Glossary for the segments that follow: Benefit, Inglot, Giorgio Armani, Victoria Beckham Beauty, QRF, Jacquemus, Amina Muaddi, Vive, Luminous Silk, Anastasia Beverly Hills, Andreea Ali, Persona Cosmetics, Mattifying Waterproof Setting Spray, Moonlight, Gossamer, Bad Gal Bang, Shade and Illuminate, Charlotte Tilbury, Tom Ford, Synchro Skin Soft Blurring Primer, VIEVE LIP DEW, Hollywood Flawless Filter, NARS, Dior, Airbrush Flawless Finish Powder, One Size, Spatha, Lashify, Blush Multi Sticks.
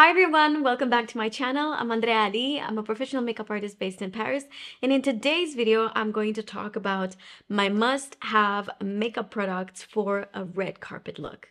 Hi everyone, welcome back to my channel. I'm Andreea Ali. I'm a professional makeup artist based in Paris, and in today's video I'm going to talk about my must-have makeup products for a red carpet look.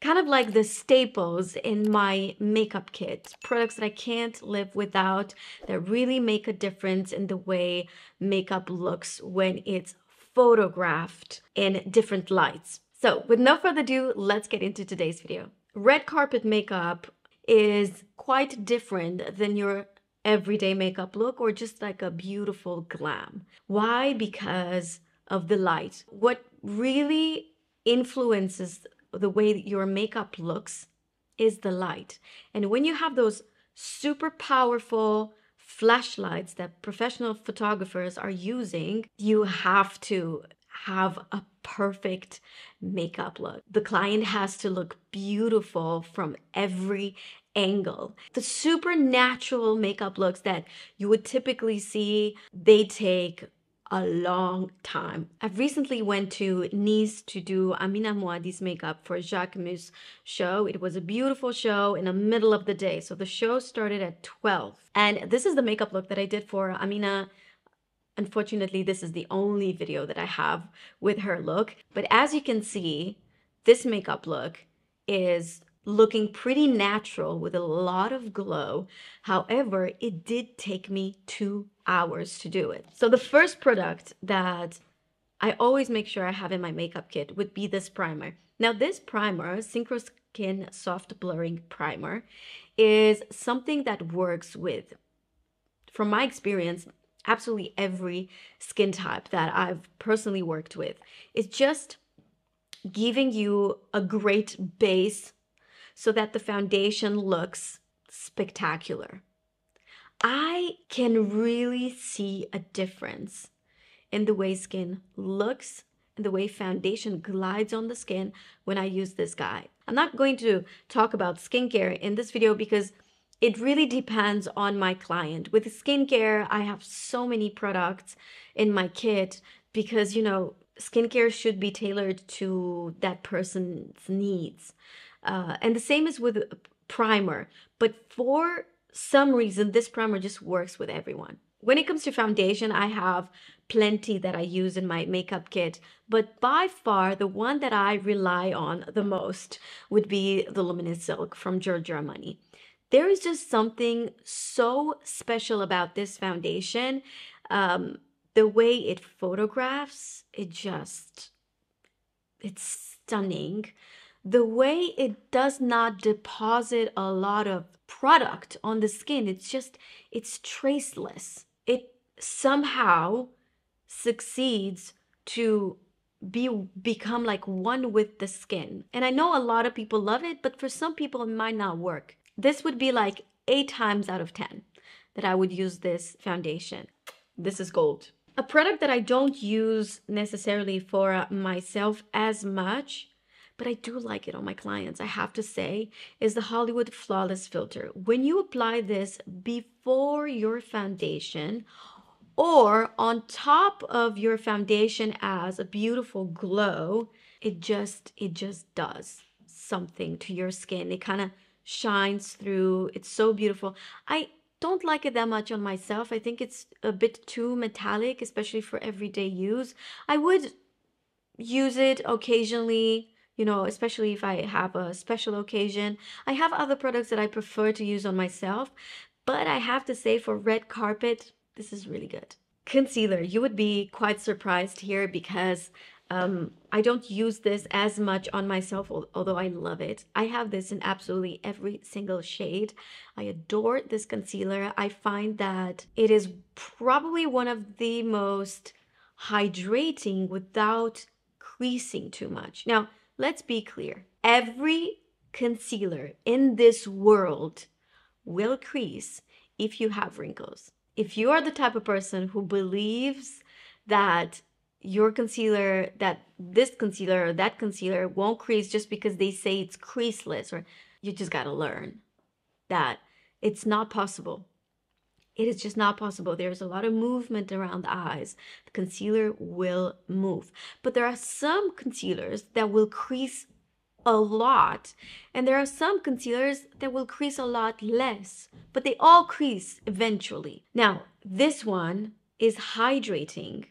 Kind of like the staples in my makeup kit, products that I can't live without, that really make a difference in the way makeup looks when it's photographed in different lights. So with no further ado, let's get into today's video. Red carpet makeup is quite different than your everyday makeup look or just like a beautiful glam. Why? Because of the light. What really influences the way that your makeup looks is the light. And when you have those super powerful flashlights that professional photographers are using, you have to have a perfect makeup look. The client has to look beautiful from every angle. The supernatural makeup looks that you would typically see, they take a long time. I've recently went to Nice to do Amina Muaddi's makeup for Jacquemus' show. It was a beautiful show in the middle of the day. So the show started at 12. And this is the makeup look that I did for Amina. Unfortunately, this is the only video that I have with her look. But as you can see, this makeup look is looking pretty natural with a lot of glow. However, it did take me 2 hours to do it. So the first product that I always make sure I have in my makeup kit would be this primer. Now this primer, Synchro Skin Soft Blurring Primer, is something that works with, from my experience, absolutely every skin type that I've personally worked with. It's just giving you a great base so that the foundation looks spectacular. I can really see a difference in the way skin looks and the way foundation glides on the skin when I use this guy. I'm not going to talk about skincare in this video because it really depends on my client. With skincare, I have so many products in my kit because, you know, skincare should be tailored to that person's needs. And the same is with primer, but for some reason, this primer just works with everyone. When it comes to foundation, I have plenty that I use in my makeup kit, but by far the one that I rely on the most would be the Luminous Silk from Giorgio Armani. There is just something so special about this foundation. The way it photographs, it's stunning. The way it does not deposit a lot of product on the skin, it's traceless. It somehow succeeds to become like one with the skin. And I know a lot of people love it, but for some people it might not work. This would be like 8 times out of 10 that I would use this foundation. This is gold. A product that I don't use necessarily for myself as much, but I do like it on my clients, I have to say, is the Hollywood Flawless Filter. When you apply this before your foundation or on top of your foundation as a beautiful glow, it just does something to your skin. It kind of shines through. It's so beautiful. I don't like it that much on myself. I think it's a bit too metallic, especially for everyday use. I would use it occasionally, you know, especially if I have a special occasion. I have other products that I prefer to use on myself, but I have to say for red carpet, this is really good. Concealer, you would be quite surprised here because I don't use this as much on myself, although I love it. I have this in absolutely every single shade. I adore this concealer. I find that it is probably one of the most hydrating without creasing too much. Now, let's be clear. Every concealer in this world will crease if you have wrinkles. If you are the type of person who believes that your concealer, that this concealer or that concealer won't crease just because they say it's creaseless, or you just gotta learn that it's not possible. It is just not possible. There's a lot of movement around the eyes. The concealer will move. But there are some concealers that will crease a lot, and there are some concealers that will crease a lot less, but they all crease eventually. Now, this one is hydrating,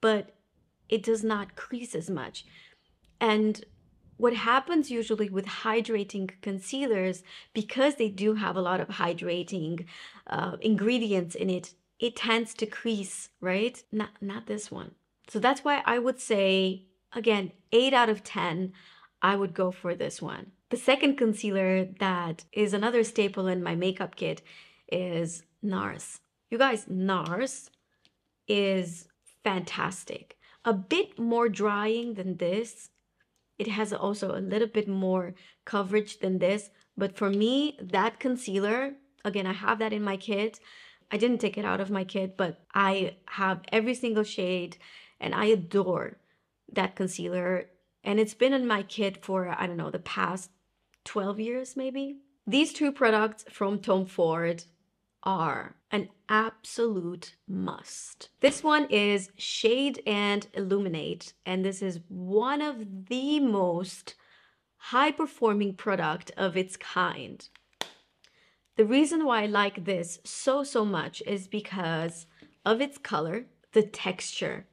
but it does not crease as much. And what happens usually with hydrating concealers, because they do have a lot of hydrating ingredients in it, it tends to crease, right? Not this one. So that's why I would say, again, 8 out of 10, I would go for this one. The second concealer that is another staple in my makeup kit is NARS. You guys, NARS is fantastic. A bit more drying than this. It has also a little bit more coverage than this. But for me, that concealer, again, I have that in my kit. I didn't take it out of my kit, but I have every single shade and I adore that concealer. And it's been in my kit for, I don't know, the past 12 years maybe. These two products from Tom Ford are an absolute must. This one is Shade and Illuminate, and this is one of the most high-performing product of its kind. The reason why I like this so much is because of its color, the texture.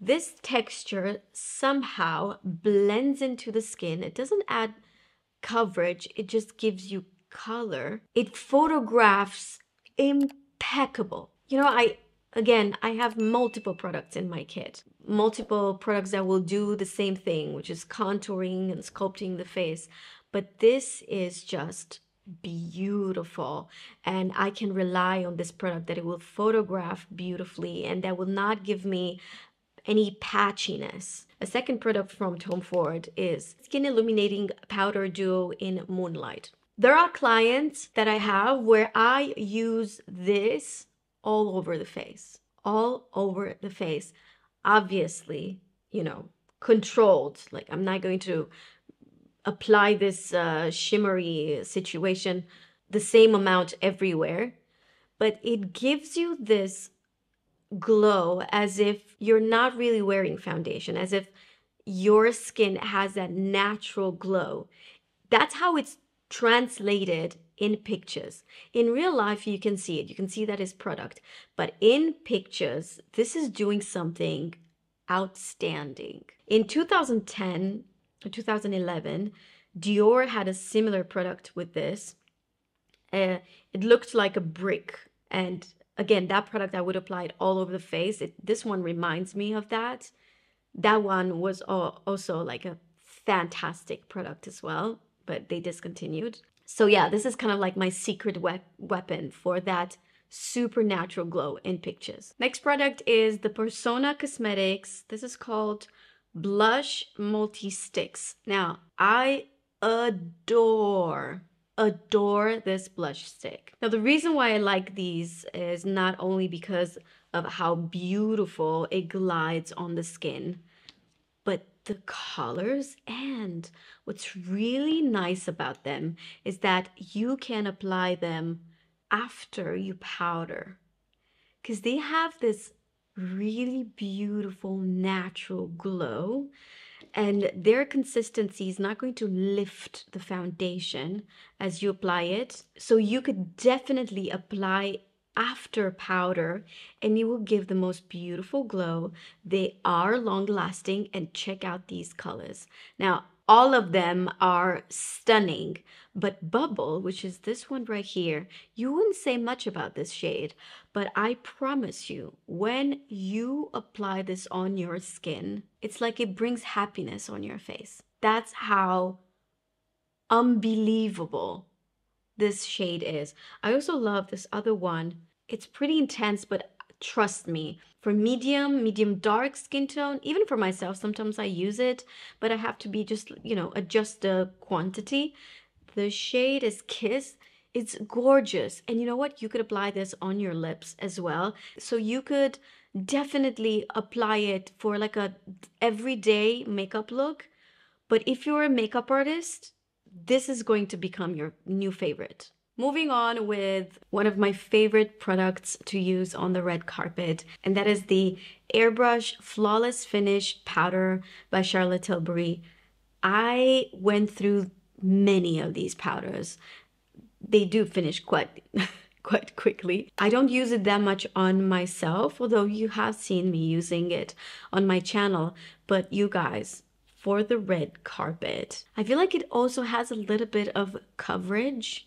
This texture somehow blends into the skin. It doesn't add coverage, it just gives you color. It photographs impeccable. You know, I have multiple products in my kit. Multiple products that will do the same thing, which is contouring and sculpting the face. But this is just beautiful, and I can rely on this product that it will photograph beautifully and that will not give me any patchiness. A second product from Tom Ford is Skin Illuminating Powder Duo in Moonlight. There are clients that I have where I use this all over the face. All over the face. Obviously, you know, controlled. Like, I'm not going to apply this shimmery situation the same amount everywhere. But it gives you this glow as if you're not really wearing foundation, as if your skin has that natural glow. That's how it's translated in pictures. In real life, you can see it. You can see that it's product. But in pictures, this is doing something outstanding. In 2010 or 2011, Dior had a similar product with this. It looked like a brick, and again, that product I would apply it all over the face. This one reminds me of that. That one was also like a fantastic product as well, but they discontinued. So yeah, this is kind of like my secret weapon for that supernatural glow in pictures. Next product is the Persona Cosmetics. This is called Blush Multi Sticks. Now, I adore this blush stick. Now, the reason why I like these is not only because of how beautiful it glides on the skin, but the colors, and what's really nice about them is that you can apply them after you powder, because they have this really beautiful natural glow. And their consistency is not going to lift the foundation as you apply it. So you could definitely apply after powder and you will give the most beautiful glow. They are long lasting, and check out these colors. Now, all of them are stunning, but Bubble, which is this one right here, you wouldn't say much about this shade, but I promise you, when you apply this on your skin, it's like it brings happiness on your face. That's how unbelievable this shade is. I also love this other one. It's pretty intense, but trust me, for medium dark skin tone, even for myself, sometimes I use it, but I have to be just, you know, adjust the quantity. The shade is Kiss. It's gorgeous. And you know what? You could apply this on your lips as well. So you could definitely apply it for like a everyday makeup look. But if you're a makeup artist, this is going to become your new favorite. Moving on with one of my favorite products to use on the red carpet, and that is the Airbrush Flawless Finish Powder by Charlotte Tilbury. I went through many of these powders. They do finish quite quickly. I don't use it that much on myself, although you have seen me using it on my channel. But you guys, for the red carpet, I feel like it also has a little bit of coverage.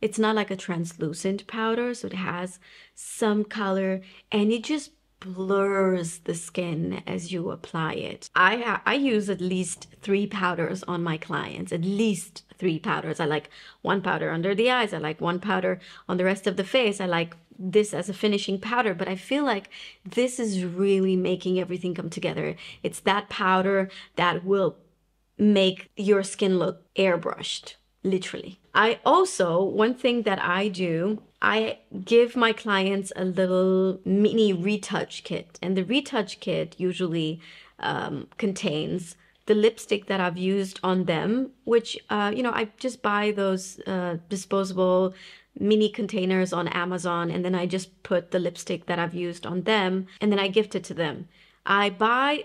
It's not like a translucent powder, so it has some color and it just blurs the skin as you apply it. I use at least 3 powders on my clients, at least 3 powders. I like one powder under the eyes. I like one powder on the rest of the face. I like this as a finishing powder, but I feel like this is really making everything come together. It's that powder that will make your skin look airbrushed, literally. I also, one thing that I do, I give my clients a little mini retouch kit, and the retouch kit usually contains the lipstick that I've used on them, which, you know, I just buy those disposable mini containers on Amazon, and then I just put the lipstick that I've used on them and then I gift it to them. I buy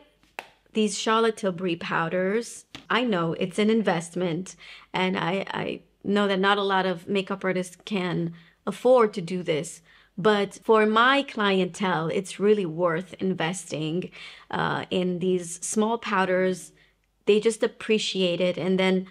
these Charlotte Tilbury powders. I know it's an investment, and I know that not a lot of makeup artists can afford to do this, but for my clientele, it's really worth investing in these small powders. They just appreciate it. And then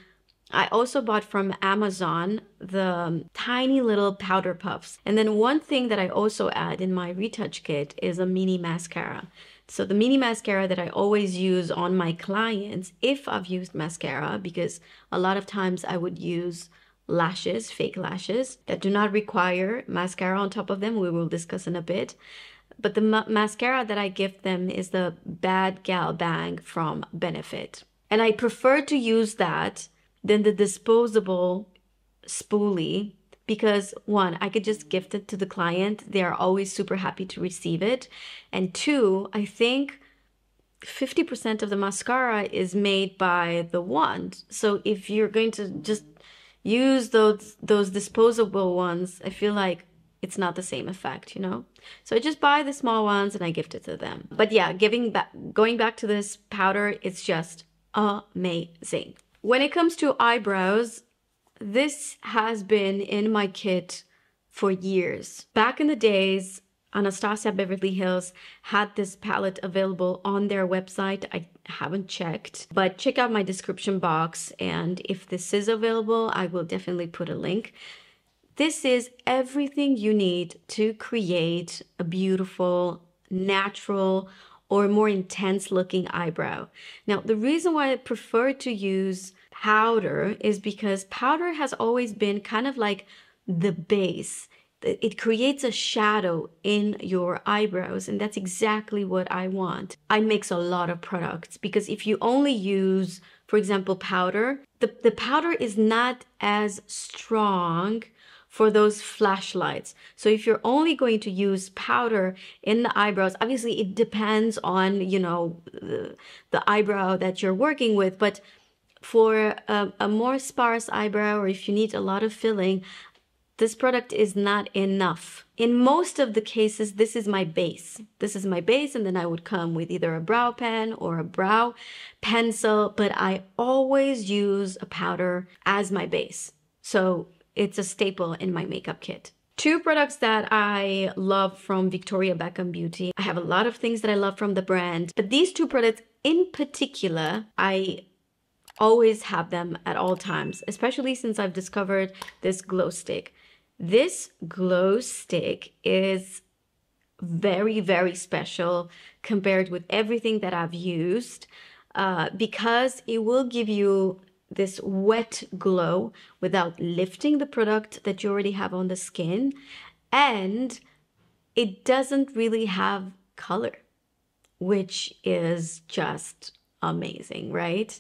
I also bought from Amazon the tiny little powder puffs. And then one thing that I also add in my retouch kit is a mini mascara. So the mini mascara that I always use on my clients, if I've used mascara, because a lot of times I would use lashes, fake lashes that do not require mascara on top of them. We will discuss in a bit. But the mascara that I give them is the Bad Gal Bang from Benefit. And I prefer to use that than the disposable spoolie, because one, I could just gift it to the client. They are always super happy to receive it. And two, I think 50% of the mascara is made by the wand. So if you're going to just use those disposable ones, I feel like it's not the same effect, you know? So I just buy the small ones and I gift it to them. But yeah, going back to this powder, it's just amazing. When it comes to eyebrows, this has been in my kit for years. Back in the days, Anastasia Beverly Hills had this palette available on their website. I haven't checked, but check out my description box, and if this is available, I will definitely put a link. This is everything you need to create a beautiful, natural, or more intense looking eyebrow. Now, the reason why I prefer to use powder is because powder has always been kind of like the base. It creates a shadow in your eyebrows, and that's exactly what I want. I mix a lot of products because if you only use, for example, powder, the powder is not as strong for those flashlights. So if you're only going to use powder in the eyebrows, obviously it depends on, you know, the eyebrow that you're working with, but for a more sparse eyebrow, or if you need a lot of filling, this product is not enough. In most of the cases, this is my base. This is my base, and then I would come with either a brow pen or a brow pencil, but I always use a powder as my base. So it's a staple in my makeup kit. 2 products that I love from Victoria Beckham Beauty. I have a lot of things that I love from the brand, but these 2 products in particular, I always have them at all times, especially since I've discovered this glow stick. This glow stick is very, very special compared with everything that I've used because it will give you this wet glow without lifting the product that you already have on the skin, and it doesn't really have color, which is just amazing, right?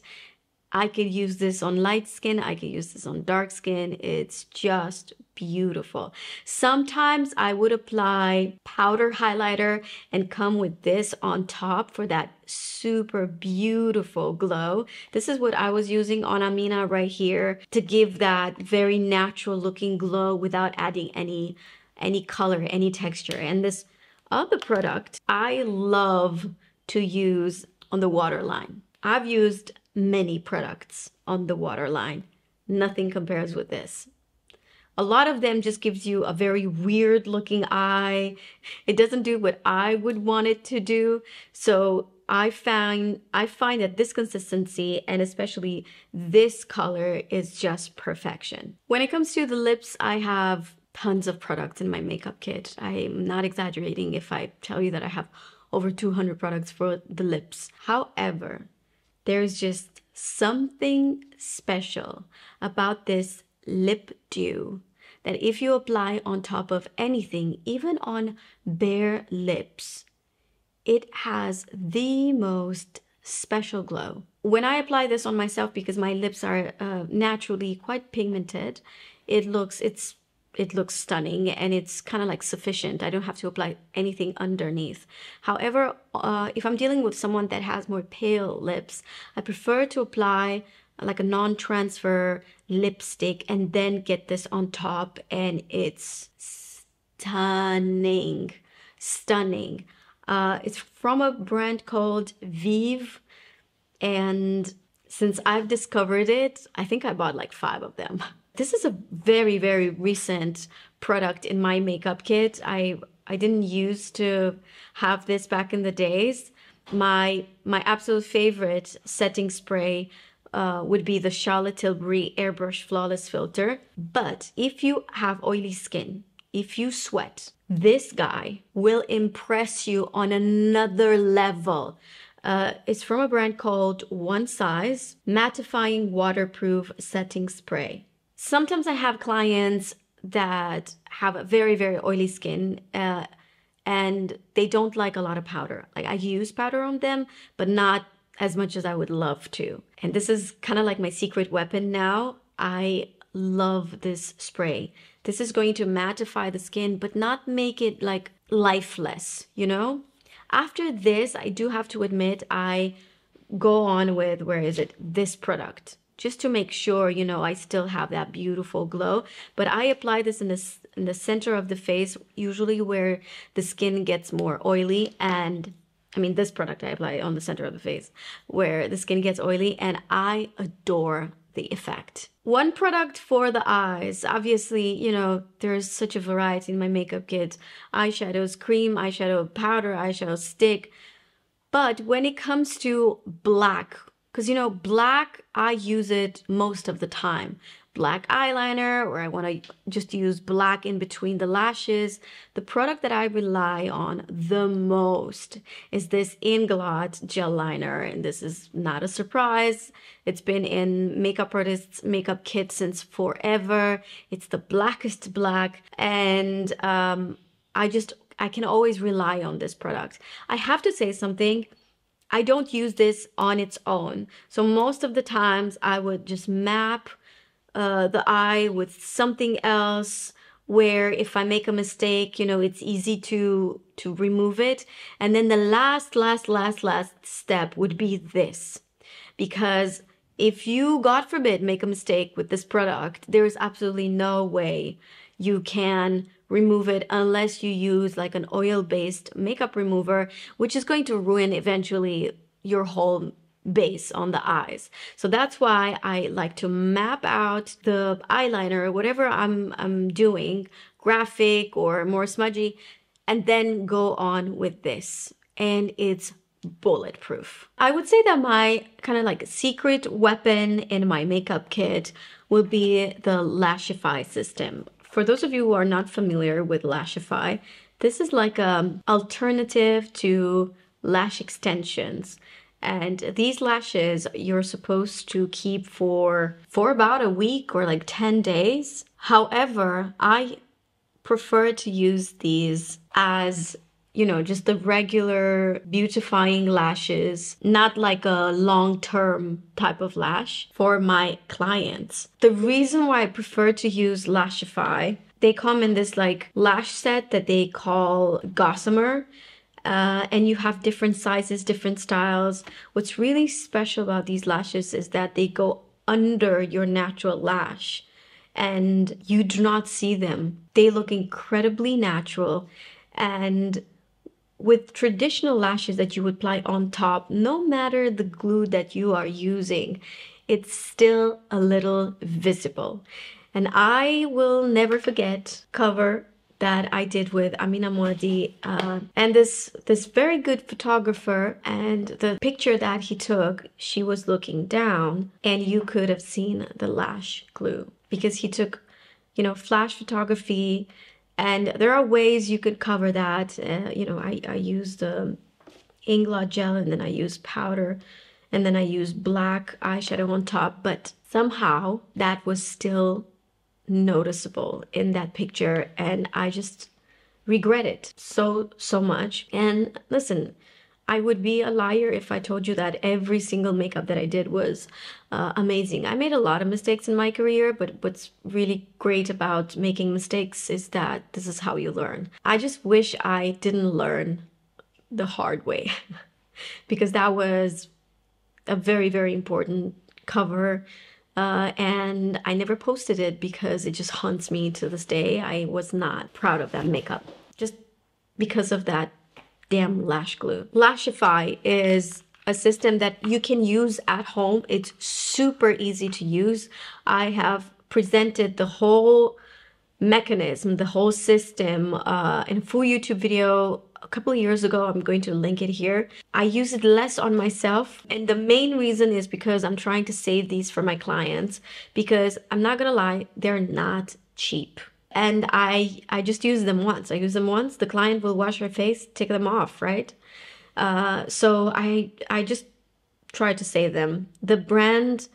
I could use this on light skin, I could use this on dark skin, it's just beautiful. Sometimes I would apply powder highlighter and come with this on top for that super beautiful glow. This is what I was using on Amina right here to give that very natural looking glow without adding any color, any texture. And this other product I love to use on the waterline. I've used many products on the waterline. Nothing compares with this. A lot of them just gives you a very weird looking eye. It doesn't do what I would want it to do. So I find that this consistency and especially this color is just perfection. When it comes to the lips, I have tons of products in my makeup kit. I'm not exaggerating if I tell you that I have over 200 products for the lips. However, there's just something special about this lip dew that if you apply on top of anything, even on bare lips, it has the most special glow. When I apply this on myself, because my lips are naturally quite pigmented, it looks stunning, and it's kind of like sufficient. I don't have to apply anything underneath. However, if I'm dealing with someone that has more pale lips, I prefer to apply like a non-transfer lipstick and then get this on top, and it's stunning, stunning. It's from a brand called Vive, and since I've discovered it, I think I bought like 5 of them. This is a very, very recent product in my makeup kit. I didn't used to have this back in the days. My absolute favorite setting spray would be the Charlotte Tilbury Airbrush Flawless Filter. But if you have oily skin, if you sweat, this guy will impress you on another level. It's from a brand called One Size, Mattifying Waterproof Setting Spray. Sometimes I have clients that have a very, very oily skin and they don't like a lot of powder. Like, I use powder on them, but not as much as I would love to. And this is kind of like my secret weapon now. I love this spray. This is going to mattify the skin, but not make it like lifeless, you know? After this, I do have to admit, I go on with, this product, just to make sure, you know, I still have that beautiful glow. But I apply this in the center of the face, usually where the skin gets more oily. And I mean, this product I apply on the center of the face where the skin gets oily, and I adore the effect. One product for the eyes. Obviously, you know, there's such a variety in my makeup kit. Eyeshadows, cream, eyeshadow powder, eyeshadow stick. But when it comes to black, because, you know, black, I use it most of the time. Black eyeliner, or I want to just use black in between the lashes. The product that I rely on the most is this Inglot gel liner. And this is not a surprise. It's been in makeup artists' makeup kit since forever. It's the blackest black. And I can always rely on this product. I have to say something. I don't use this on its own. So most of the times I would just map the eye with something else, where if I make a mistake, you know, it's easy to remove it. And then the last step would be this. Because if you, God forbid, make a mistake with this product, there is absolutely no way you can remove it unless you use like an oil-based makeup remover, which is going to ruin eventually your whole base on the eyes. So that's why I like to map out the eyeliner, whatever I'm doing, graphic or more smudgy, and then go on with this. And it's bulletproof. I would say that my kind of like secret weapon in my makeup kit will be the Lashify system. For those of you who are not familiar with Lashify, this is like an alternative to lash extensions. And these lashes you're supposed to keep for about a week or like 10 days. However, I prefer to use these as, you know, just the regular beautifying lashes, not like a long-term type of lash for my clients. The reason why I prefer to use Lashify, they come in this like lash set that they call Gossamer. And you have different sizes, different styles. What's really special about these lashes is that they go under your natural lash and you do not see them. They look incredibly natural. And with traditional lashes that you would apply on top, no matter the glue that you are using, it's still a little visible. And I will never forget cover that I did with Amina Muaddi and this very good photographer, and the picture that he took, she was looking down and you could have seen the lash glue, because he took, you know, flash photography, and there are ways you could cover that. You know, I used the Inglot gel, and then I used powder, and then I used black eyeshadow on top, but somehow that was still noticeable in that picture, and I just regret it so much. And listen, I would be a liar if I told you that every single makeup that I did was amazing. I made a lot of mistakes in my career, but what's really great about making mistakes is that this is how you learn. I just wish I didn't learn the hard way because that was a very, very important cover. And I never posted it because it just haunts me to this day. I was not proud of that makeup just because of that damn lash glue. Lashify is a system that you can use at home. It's super easy to use. I have presented the whole mechanism, the whole system in a full YouTube video a couple of years ago. I'm going to link it here. I use it less on myself, and the main reason is because I'm trying to save these for my clients, because I'm not gonna lie, they're not cheap. And I just use them once. I use them once, the client will wash her face, take them off, right? So I just try to save them. The brand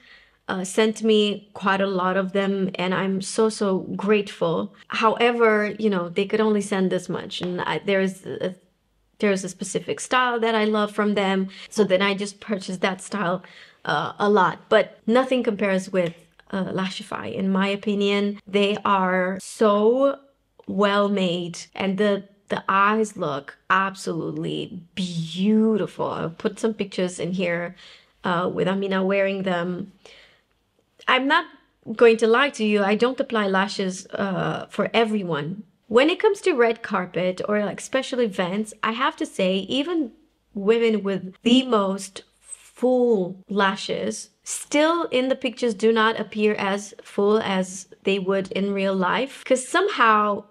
sent me quite a lot of them, and I'm so grateful. However, you know, they could only send this much, and there's a specific style that I love from them, so then I just purchased that style a lot. But nothing compares with Lashify, in my opinion. They are so well made, and the eyes look absolutely beautiful. I'll put some pictures in here with Amina wearing them. I'm not going to lie to you, I don't apply lashes for everyone. When it comes to red carpet or like special events, I have to say, even women with the most full lashes still in the pictures do not appear as full as they would in real life, because somehow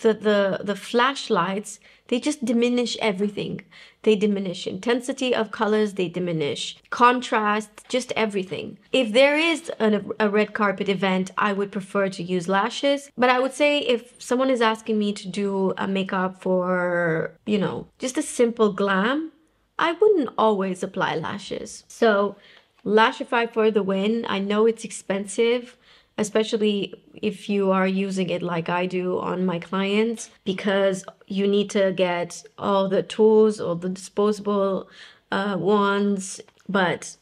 the flashlights, they just diminish everything. They diminish intensity of colors, they diminish contrast, just everything. If there is a red carpet event, I would prefer to use lashes. But I would say if someone is asking me to do a makeup for, you know, just a simple glam, I wouldn't always apply lashes. So Lashify for the win. I know it's expensive, especially if you are using it like I do on my clients, because you need to get all the tools, all the disposable wands, but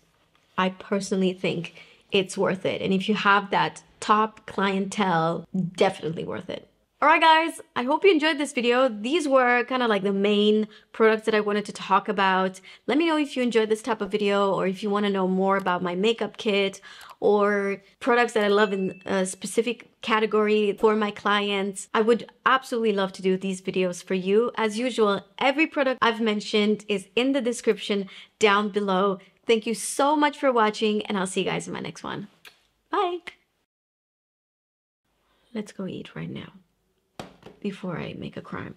I personally think it's worth it. And if you have that top clientele, definitely worth it. Alright guys, I hope you enjoyed this video. These were kind of like the main products that I wanted to talk about. Let me know if you enjoyed this type of video, or if you want to know more about my makeup kit or products that I love in a specific category for my clients. I would absolutely love to do these videos for you. As usual, every product I've mentioned is in the description down below. Thank you so much for watching, and I'll see you guys in my next one. Bye! Let's go eat right now, before I make a crime.